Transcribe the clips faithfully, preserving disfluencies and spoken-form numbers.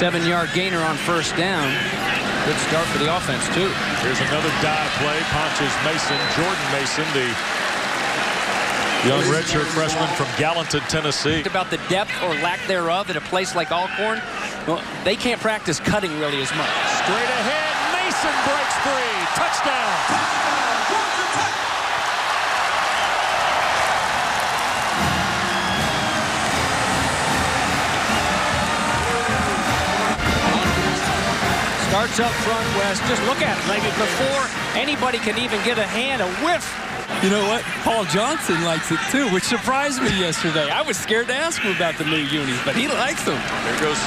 seven-yard gainer on first down. Good start for the offense, too. Here's another dive play. Ponches Mason, Jordan Mason, the young redshirt freshman from Gallatin, Tennessee. About the depth or lack thereof at a place like Alcorn, well, they can't practice cutting really as much. Straight ahead, Mason breaks free. Touchdown. Touchdown. Starts up front, West. Just look at it. Like before anybody can even get a hand, a whiff. You know what? Paul Johnson likes it too, which surprised me yesterday. I was scared to ask him about the new unis, but he likes them. There goes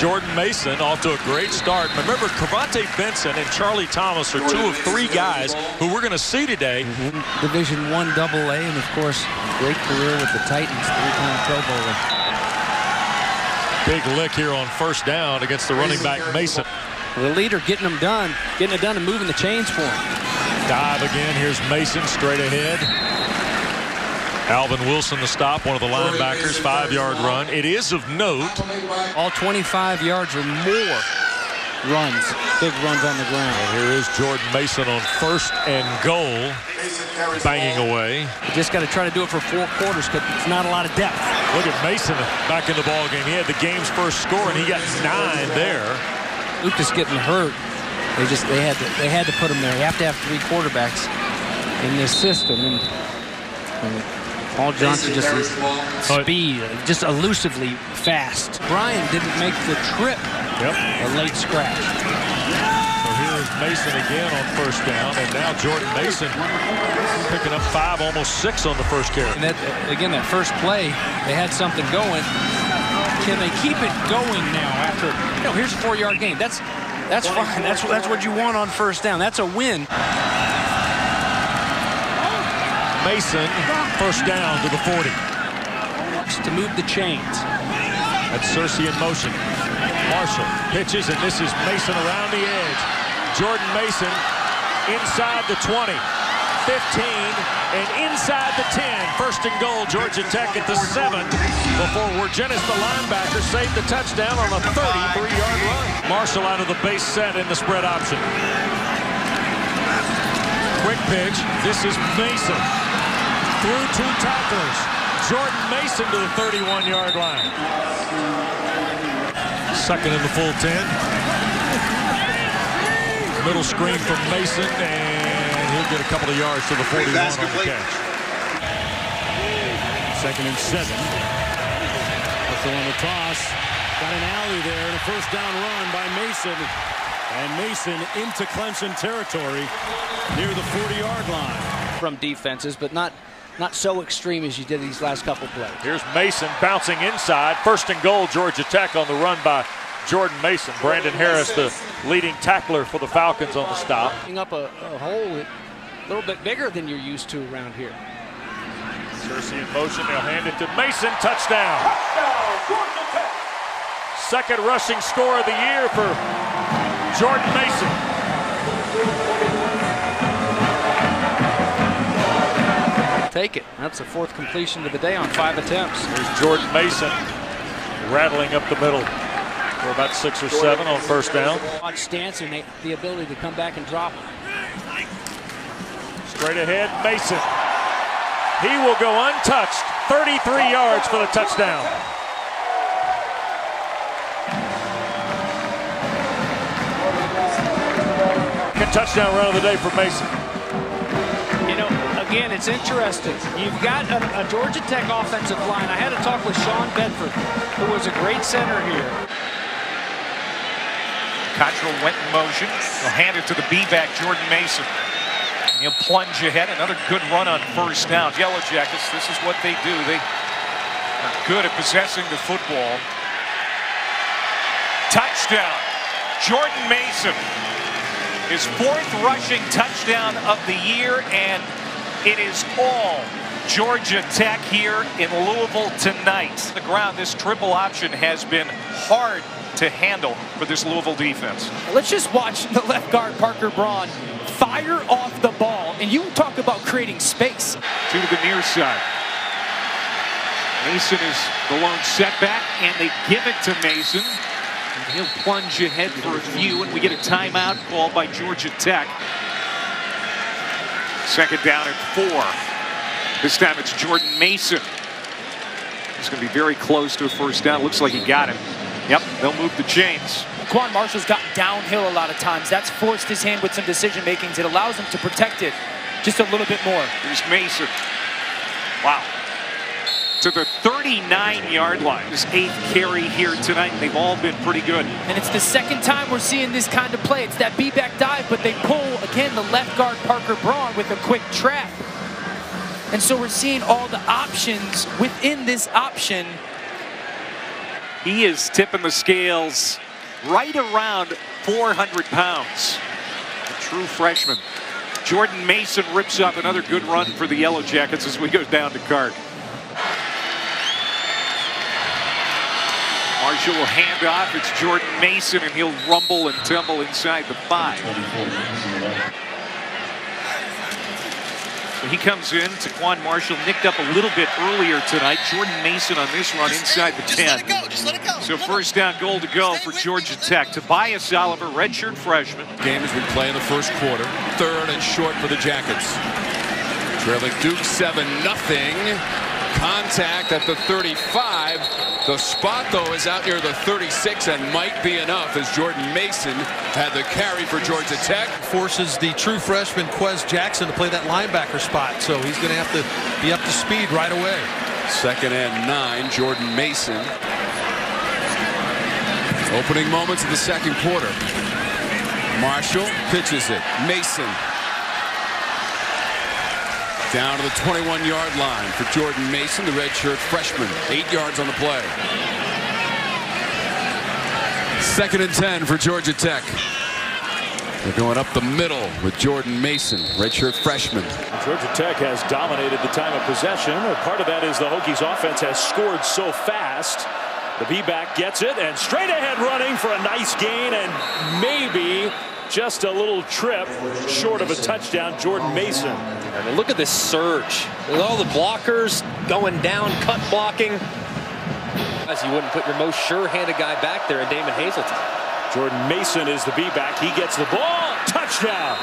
Jordan Mason, off to a great start. Remember, Cavante Benson and Charlie Thomas are two of three guys who we're going to see today. Mm-hmm. Division one double A, and of course, great career with the Titans, three-time Pro Bowler. Big lick here on first down against the running back Mason. The leader getting them done, getting it done and moving the chains for him. Dive again. Here's Mason straight ahead. Alvin Wilson the stop, one of the linebackers, five-yard run. It is of note. All twenty-five yards or more runs, big runs on the ground. And here is Jordan Mason on first and goal, banging away. You just got to try to do it for four quarters because it's not a lot of depth. Look at Mason back in the ballgame. He had the game's first score, and he got nine there. Lucas getting hurt. They just they had to they had to put him there. You have to have three quarterbacks in this system. And, and Paul Johnson just speed, just elusively fast. Brian didn't make the trip. Yep. A late scratch. So here is Mason again on first down, and now Jordan Mason picking up five, almost six on the first carry. And that, again, that first play, they had something going. Can they keep it going now after, you know, here's a four-yard gain. That's that's fine. That's, that's what you want on first down. That's a win. Mason, first down to the forty. To move the chains. That's Searcy in motion. Marshall pitches, and this is Mason around the edge. Jordan Mason inside the twenty. fifteen, and inside the ten. First and goal, Georgia Tech at the seven, before Wargenis, the linebacker, saved the touchdown on a thirty-three-yard run. Marshall out of the base set in the spread option. Quick pitch. This is Mason. Through two tacklers. Jordan Mason to the thirty-one-yard line. Second in the full ten. Middle screen from Mason, and he'll get a couple of yards to the forty-one on the catch. Second and seven. Russell on the toss. Got an alley there and a first down run by Mason. And Mason into Clemson territory near the forty-yard line. From defenses, but not, not so extreme as you did these last couple plays. Here's Mason bouncing inside. First and goal, Georgia Tech on the run by Jordan Mason. Brandon Harris, the leading tackler for the Falcons, on the stop. Up a, a hole a little bit bigger than you're used to around here. Searcy in motion. They'll hand it to Mason. Touchdown. Touchdown. Second rushing score of the year for Jordan Mason. Take it. That's the fourth completion of the day on five attempts. Here's Jordan Mason rattling up the middle. We're about six or seven on first down. Watch Stancer, and they, the ability to come back and drop him. Straight ahead, Mason. He will go untouched. thirty-three yards for the touchdown. Touchdown run of the day for Mason. You know, again, it's interesting. You've got a, a Georgia Tech offensive line. I had a talk with Sean Bedford, who was a great center here. Cottrell went in motion. He'll hand it to the B-back, Jordan Mason. And he'll plunge ahead. Another good run on first down. Yellow Jackets, this is what they do. They are good at possessing the football. Touchdown. Jordan Mason. His fourth rushing touchdown of the year, and it is all Georgia Tech here in Louisville tonight. The ground, this triple option has been hard to handle for this Louisville defense. Let's just watch the left guard, Parker Braun, fire off the ball, and you talk about creating space. Two to the near side. Mason is the lone setback, and they give it to Mason. And he'll plunge ahead for a few, and we get a timeout call by Georgia Tech. Second down and four. This time it's Jordan Mason. He's going to be very close to a first down. Looks like he got him. Yep, they'll move the chains. Taquan Marshall's gotten downhill a lot of times. That's forced his hand with some decision making. It allows him to protect it just a little bit more. Here's Mason. Wow. To the thirty-nine yard line. His eighth carry here tonight, and they've all been pretty good. And it's the second time we're seeing this kind of play. It's that be-back dive, but they pull, again, the left guard Parker Braun with a quick trap. And so we're seeing all the options within this option. He is tipping the scales right around four hundred pounds. A true freshman. Jordan Mason rips up another good run for the Yellow Jackets as we go down to Card. Marshall will hand off. It's Jordan Mason, and he'll rumble and tumble inside the five. So he comes in. Taquan Marshall nicked up a little bit earlier tonight. Jordan Mason on this run inside the ten. Just let it go. Just let it go. So first down goal to go for Georgia Tech. Tobias Oliver, redshirt freshman. Game as we play in the first quarter. Third and short for the Jackets. Trailing Duke seven nothing. Contact at the thirty-five. The spot, though, is out near the thirty-six and might be enough, as Jordan Mason had the carry for Georgia Tech. Forces the true freshman Quez Jackson to play that linebacker spot, so he's going to have to be up to speed right away. Second and nine, Jordan Mason. Opening moments of the second quarter. Marshall pitches it. Mason. Down to the twenty-one yard line for Jordan Mason, the redshirt freshman. Eight yards on the play. Second and ten for Georgia Tech. They're going up the middle with Jordan Mason, redshirt freshman. Georgia Tech has dominated the time of possession. Part of that is the Hokies offense has scored so fast. The B-back gets it, and straight ahead running for a nice gain, and maybe just a little trip short of a touchdown, Jordan Mason. I mean, look at this surge. With all the blockers going down, cut blocking. As you wouldn't put your most sure-handed guy back there in Damon Hazelton. Jordan Mason is the B-back. He gets the ball. Touchdown.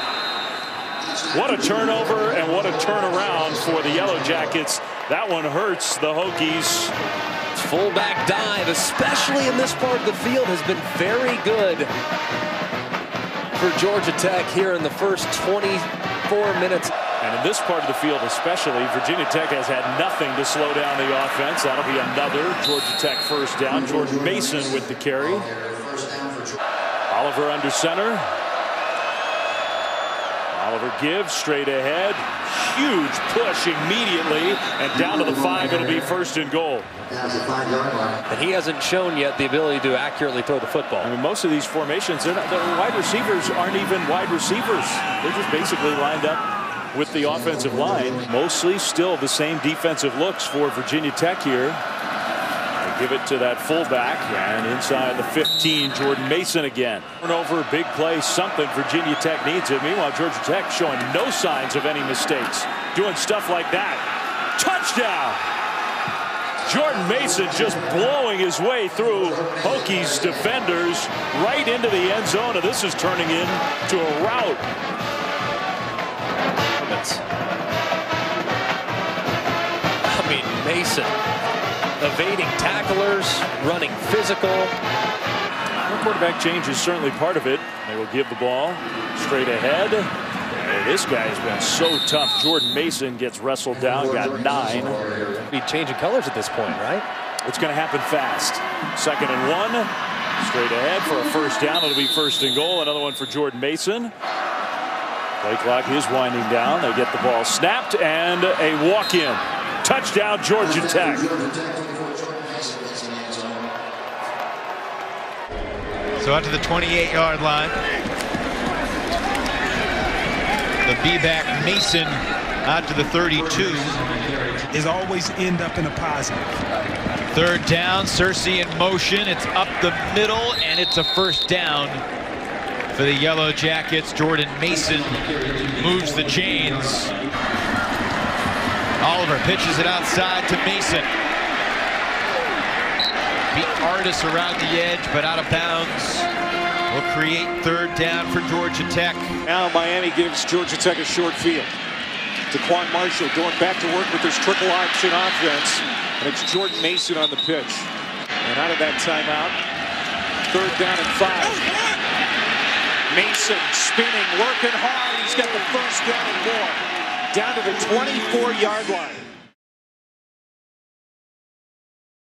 What a turnover and what a turnaround for the Yellow Jackets. That one hurts the Hokies. Fullback dive, especially in this part of the field, has been very good for Georgia Tech here in the first twenty-four minutes. And in this part of the field especially, Virginia Tech has had nothing to slow down the offense. That'll be another Georgia Tech first down. Jordan Mason with the carry. Oliver under center. Oliver gives straight ahead. Huge push immediately, and down to the five. It'll be first and goal. And he hasn't shown yet the ability to accurately throw the football. I mean, most of these formations, they're not, the wide receivers aren't even wide receivers. They're just basically lined up with the offensive line. Mostly still the same defensive looks for Virginia Tech here. They give it to that fullback, and inside the fifteen, Jordan Mason again. Turnover, big play, something Virginia Tech needs it. Meanwhile, Georgia Tech showing no signs of any mistakes. Doing stuff like that. Touchdown! Jordan Mason just blowing his way through Hokies defenders right into the end zone, and this is turning into a rout. I mean, Mason evading tacklers, running physical. The quarterback change is certainly part of it. They will give the ball straight ahead. This guy has been so tough. Jordan Mason gets wrestled down, got nine. Be changing colors at this point, right? It's going to happen fast. Second and one. Straight ahead for a first down. It'll be first and goal. Another one for Jordan Mason. Play clock is winding down. They get the ball snapped, and a walk-in. Touchdown, Georgia Tech. So out to the twenty-eight yard line. The B-back Mason out to the thirty-two. Is always end up in a positive. Third down, Searcy in motion. It's up the middle, and it's a first down for the Yellow Jackets. Jordan Mason moves the chains. Oliver pitches it outside to Mason. Beat Artis around the edge, but out of bounds. Will create third down for Georgia Tech. Now Miami gives Georgia Tech a short field. Taquan Marshall going back to work with his triple option offense. And it's Jordan Mason on the pitch. And out of that timeout, third down and five. Mason spinning, working hard. He's got the first down and more. Down to the twenty-four yard line.